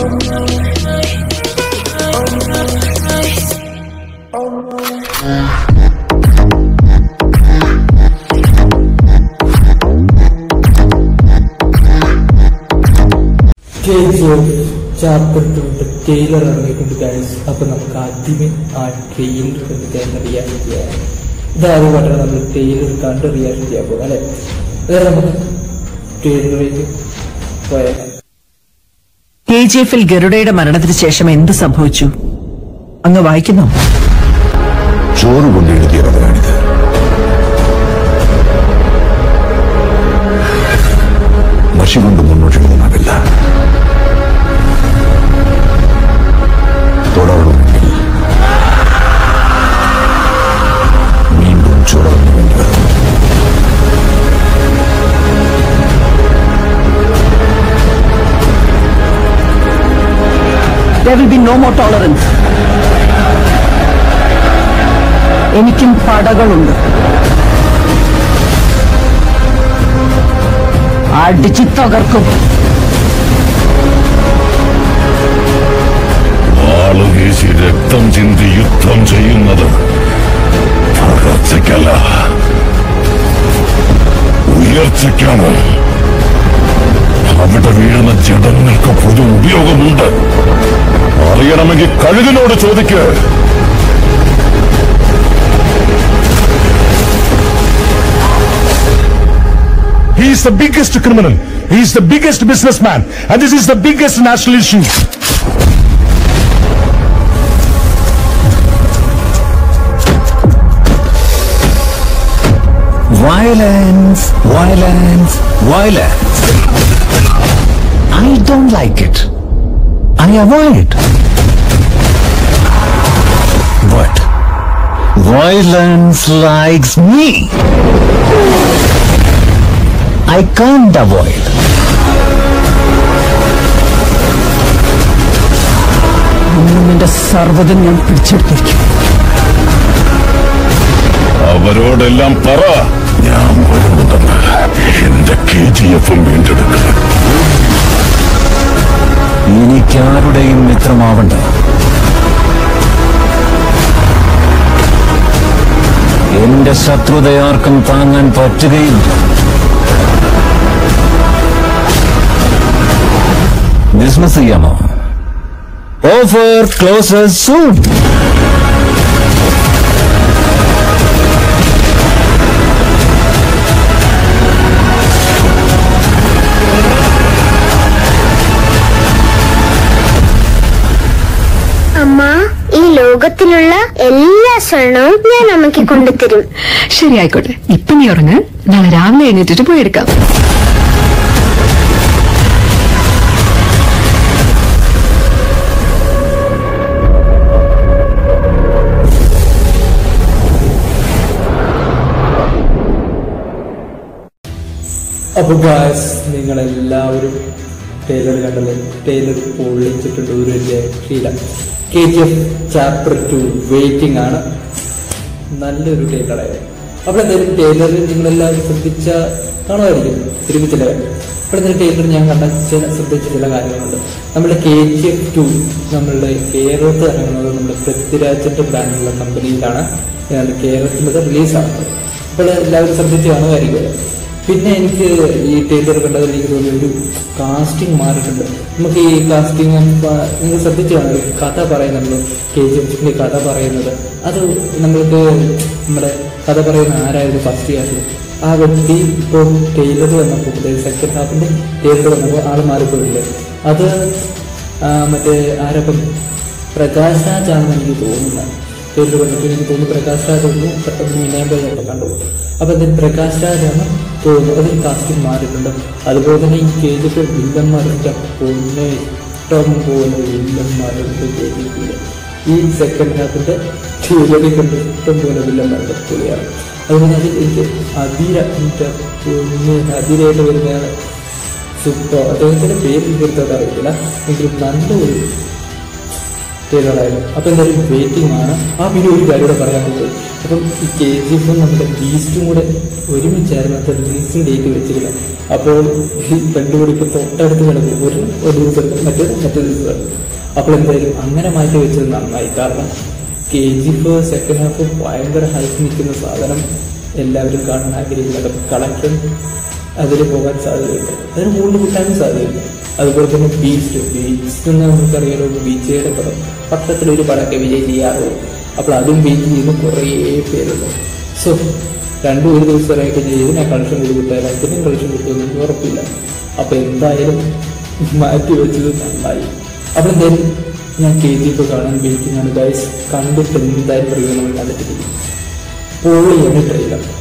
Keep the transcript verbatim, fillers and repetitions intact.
K G F chapter two, the trailer arrangement guys. അപ്പോൾ നമുക്ക് ആദ്യമേ ആ ട്രെയിലർ കണ്ടിട്ട് റിയാക്ട് ചെയ്യാം. ഇതാദ്യമായിട്ടാണ് നമ്മൾ ട്രെയിലർ കണ്ട് റിയാക്ട് ചെയ്യാൻ പോകും അല്ലെ. വേറെ നമുക്ക് ട്രെയിലറിലേക്ക് പോയാൽ K G F ൽ ഗരുഡയുടെ മരണത്തിന് ശേഷം എന്ത് സംഭവിച്ചു അങ്ങ് വായിക്കുന്നു. ചോറ് കൊണ്ട് എഴുതിയ കഥയാണിത്. മഷി കൊണ്ട് മുന്നോട്ട് എഴുതുന്നില്ല. തുടരണമെങ്കിൽ വീണ്ടും ചുടണമെങ്കിൽ there will be no more tolerance. എനിക്കും പടകളുണ്ട്. അടിച്ചു തകർക്കും. ആളുകേശി രക്തം ചിന്തി യുദ്ധം ചെയ്യുന്നത് തകർച്ചയ്ക്കല്ല ഉയർച്ചയ്ക്കാണ്. അവിടെ വീഴുന്ന ജഡങ്ങൾക്ക് പൊതു ഉപയോഗമുണ്ട്. അറിയണമെങ്കിൽ കഴുകിനോട് ചോദിക്ക്. He is the biggest criminal. He is the biggest businessman. And this is the biggest national issue. Violence, violence, violence. I don't like it. I avoid. But violence likes me. I can't avoid. നിന്റെ സർവ്വതും ഞാൻ പിടിച്ചെടുത്തിരിക്കും. അവരോടെല്ലാം പറ ഞാൻ വരുന്നുണ്ടെന്ന്. എന്റെ K G F ഉം വീണ്ടെടുക്കുക. എനിക്കാരുടെയും മിത്രമാവണ്ട. എന്റെ ശത്രുതയാർക്കും താങ്ങാൻ പറ്റുകയില്ല. Dismiss ചെയ്യാമോ? Offer closes soon. അമ്മ, ഈ ലോകത്തിലുള്ള എല്ലാ സ്വർണവും ഞാൻ അമ്മയ്ക്ക് കൊണ്ടുതരും. ശരി ആയിക്കോട്ടെ. ഇപ്പൊ നീ ഉറങ്ങ്. നാളെ രാവിലെ എഴുന്നേറ്റിട്ട് പോയെടുക്കാം. അപ്പോൾ ഗായ്സ്, നിങ്ങളെല്ലാവരും ട്രെയിലർ കണ്ടത്. ട്രെയിലർ പൊളിച്ചിട്ടുണ്ട്, ഒരു രക്ഷയില്ല. K G F chapter two waiting ആണ്. നല്ലൊരു ട്രെയിലറായിരുന്നു. അപ്പോൾ എന്തായാലും ട്രെയിലർ നിങ്ങളെല്ലാവരും ശ്രദ്ധിച്ച കാണുമായിരിക്കും, ഒരുമിച്ചില്ല. അപ്പോൾ എന്തായാലും ട്രെയിലർ ഞാൻ കണ്ട ചില ശ്രദ്ധിച്ച ചില കാര്യങ്ങളുണ്ട്. നമ്മുടെ K G F ടു നമ്മുടെ കേരളത്തിൽ ഇറങ്ങുന്നത് നമ്മുടെ പൃഥ്വിരാജിൻ്റെ ബ്രാൻഡുള്ള കമ്പനിയിലാണ് കേരളത്തിലത് റിലീസാണ്. അപ്പോൾ എല്ലാവരും ശ്രദ്ധിച്ച് കാണുമായിരിക്കും. പിന്നെ എനിക്ക് ഈ ട്രെയിലർ കണ്ടതിൽ എനിക്ക് തോന്നിയ ഒരു കാസ്റ്റിംഗ് മാറിയിട്ടുണ്ട്. നമുക്ക് ഈ കാസ്റ്റിംഗ് നിങ്ങൾ ശ്രദ്ധിച്ചാണ് കഥ പറയുന്നത്. K G F ന്റെ കഥ പറയുന്നത് അത് നമ്മൾക്ക് നമ്മുടെ കഥ പറയുന്ന ആരായിരുന്നു ഫസ്റ്റ് ഹാഫിൽ ആ വ്യക്തി. ഇപ്പോൾ ട്രെയിലർ വന്നപ്പോൾ സെക്കൻഡ് ഹാഫിൻ്റെ ട്രെയിലർ വന്നപ്പോൾ ആൾ മാറിപ്പോയില്ലേ. അത് മറ്റേ ആരപ്പം പ്രകാശ് രാജാണെന്ന് എനിക്ക് തോന്നുന്നത്. ട്രെയിലർ വന്നപ്പോൾ എനിക്ക് തോന്നുന്നു പ്രകാശ് രാജ് ഒന്നും പെട്ടെന്ന് വിനയമ്പഴൊക്കെ കണ്ടുപോകും. അപ്പോൾ അതിൽ പ്രകാശ് രാജാണ് തോന്നുന്നത്. അതിൽ കാസ്റ്റിംഗ് മാറിയിട്ടുണ്ട്. അതുപോലെ തന്നെ ഈ K G F വില്ലന്മാരുടെ പൊന്നെ ഇഷ്ടം പോലെ വില്ലന്മാരുടെ K G F ന്റെ ഈ സെക്കൻഡ് ഹാഫിൻ്റെ തിയറി കണ്ട് ഇഷ്ടം പോലെ വില്ലന്മാരുടെ പൊളിയാണ്. അതുപോലെ അതിൽ എനിക്ക് അതിര പൊന്നെ അതിരയായിട്ട് വരുന്നതാണ് സൂപ്പർ. അദ്ദേഹത്തിൻ്റെ പേര് തീർത്തത് അറിയില്ല എങ്കിലും നല്ലൊരു അപ്പോൾ എന്തായാലും വെയിറ്റിംഗ് ആണ് ആ വീഡിയോ ഒരു കാര്യമൂടെ പറയാൻ പറ്റും. അപ്പം ഈ കെ ജി എഫും നമ്മുടെ ബീസ്റ്റും കൂടെ ഒരുമിച്ചായിരുന്നു അത് റിലീസിങ് ഡേറ്റ് വെച്ചില്ല. അപ്പോൾ ഈ രണ്ടുപേർക്ക് തൊട്ടടുത്ത് കിടക്കും ഒരു ഒരു ദിവസം മറ്റേ മറ്റൊരു ദിവസം. അപ്പോൾ എന്തായാലും അങ്ങനെ മാറ്റി വെച്ചത് നന്നായി. കാരണം K G F second half ഭയങ്കര ഹൈപ്പ് നിൽക്കുന്ന സാധനം എല്ലാവരും കാണാൻ ആഗ്രഹിക്കുന്നുണ്ട്. അപ്പം കളക്ടർ അതിൽ പോകാൻ സാധ്യതയുണ്ട്, അതിന് കൂടുതൽ കിട്ടാനും സാധ്യതയുണ്ട്. അതുപോലെ തന്നെ ബീച്ച് ബീച്ച് നമുക്കറിയാലോ, വിജയുടെ പടം പത്രത്തിലൊരു പടമൊക്കെ വിജയ് ചെയ്യാറുള്ളൂ. അപ്പോൾ അതും ബീച്ച് ചെയ്യുന്ന കുറേ പേരുണ്ട്. സോ രണ്ടും ഒരു ദിവസമായിട്ട് ഇതിനാ കളക്ഷൻ കൊടുത്തിട്ടായാലും അതിനും കളക്ഷൻ കിട്ടുമെന്ന് ഉറപ്പില്ല. അപ്പോൾ എന്തായാലും മാറ്റി വെച്ചത് നന്നായി. അപ്പോൾ എന്തായാലും ഞാൻ കെ ജി എഫ് കാണാൻ ഉപയോഗിക്കുന്നതാണ് ഗൈസ്. കണ്ടിട്ട് എന്തായാലും പ്രയോജനം ഇല്ലാതെ പോയി എന്ന് ട്രെയിലർ